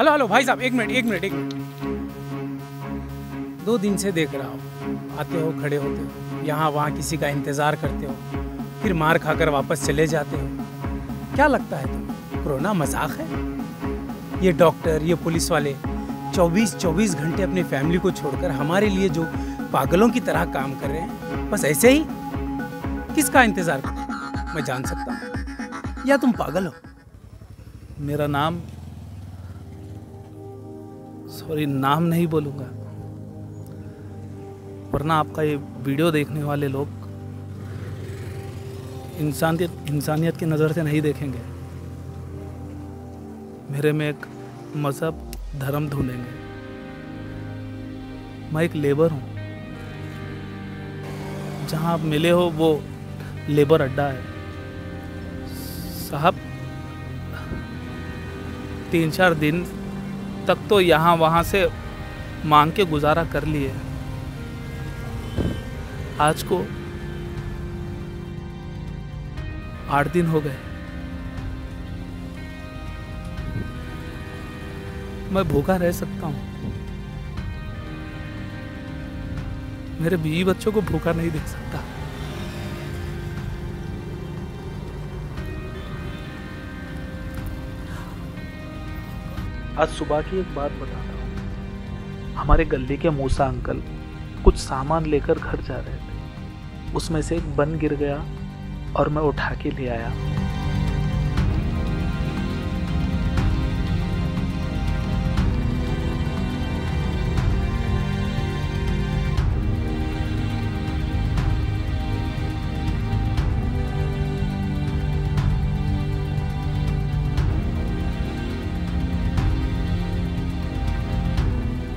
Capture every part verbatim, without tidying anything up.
Hello hello भाई साहब, एक मिनट एक मिनट एक मिनट। दो दिन से देख रहा हूँ, आते हो, खड़े होते हो, यहाँ वहाँ किसी का इंतजार करते हो, फिर मार खाकर वापस चले जाते हो। क्या लगता है तुम्हें कोरोना मजाक है? ये डॉक्टर, ये पुलिस वाले चौबीस चौबीस घंटे अपनी फैमिली को छोड़कर हमारे लिए जो पागलों की तरह काम कर रहे हैं, बस ऐसे ही किसका इंतजार कर? मैं जान सकता हूँ या तुम पागल हो? मेरा नाम, सॉरी नाम नहीं बोलूँगा, वरना आपका ये वीडियो देखने वाले लोग इंसानियत इंसानियत की नज़र से नहीं देखेंगे, मेरे में एक मज़हब धर्म ढूंढेंगे। मैं एक लेबर हूँ, जहाँ आप मिले हो वो लेबर अड्डा है साहब। तीन चार दिन तक तो यहाँ वहाँ से मांग के गुजारा कर लिए, आज को आठ दिन हो गए। मैं भूखा रह सकता हूँ, मेरे बीवी बच्चों को भूखा नहीं देख सकता। आज सुबह की एक बात बताता हूँ, हमारे गली के मूसा अंकल कुछ सामान लेकर घर जा रहे थे, उसमें से एक बन गिर गया और मैं उठा के ले आया।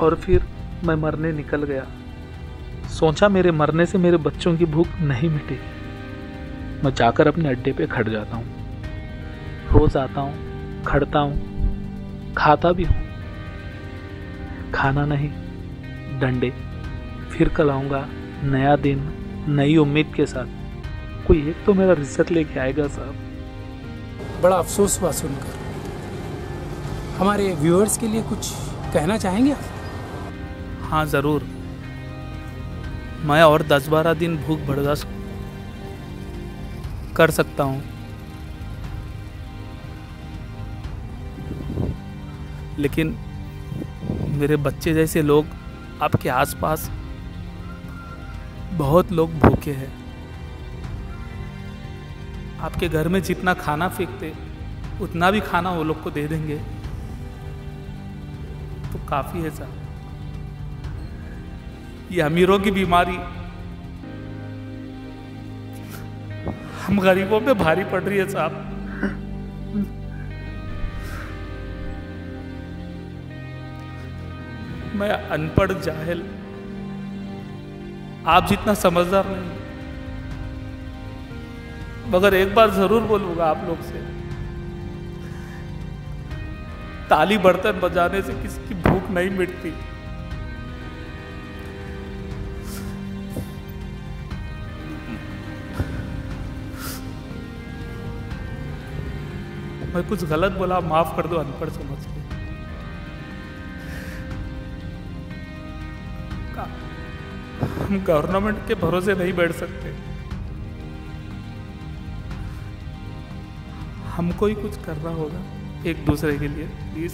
और फिर मैं मरने निकल गया, सोचा मेरे मरने से मेरे बच्चों की भूख नहीं मिटेगी। मैं जाकर अपने अड्डे पे खड़ जाता हूँ, रोज आता हूँ, खड़ता हूँ, खाता भी हूँ। खाना नहीं, डंडे। फिर कल आऊँगा, नया दिन, नई उम्मीद के साथ। कोई एक तो मेरा रिश्वत लेके आएगा साहब। बड़ा अफसोस हुआ सुनकर। हमारे व्यूअर्स के लिए कुछ कहना चाहेंगे आप? हाँ ज़रूर, मैं और दस बारह दिन भूख बर्दाश्त कर सकता हूँ, लेकिन मेरे बच्चे जैसे लोग आपके आसपास बहुत लोग भूखे हैं। आपके घर में जितना खाना फेंकते उतना भी खाना वो लोग को दे देंगे तो काफ़ी है सर। ये अमीरों की बीमारी हम गरीबों पे भारी पड़ रही है साहब। मैं अनपढ़ जाहिल, आप जितना समझदार नहीं, मगर एक बार जरूर बोलूंगा आप लोग से, ताली बर्तन बजाने से किसी की भूख नहीं मिटती। मैं कुछ गलत बोला, माफ कर दो, अनपढ़ समझ के। हम गवर्नमेंट के भरोसे नहीं बैठ सकते, हमको ही कुछ करना होगा एक दूसरे के लिए। प्लीज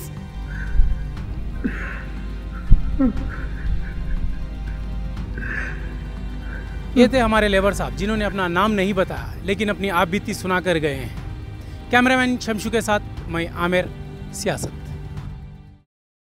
ये थे हमारे लेबर साहब, जिन्होंने अपना नाम नहीं बताया लेकिन अपनी आप बीती सुना कर गए हैं। कैमरामैन शमशू के साथ मैं आमिर सियासत।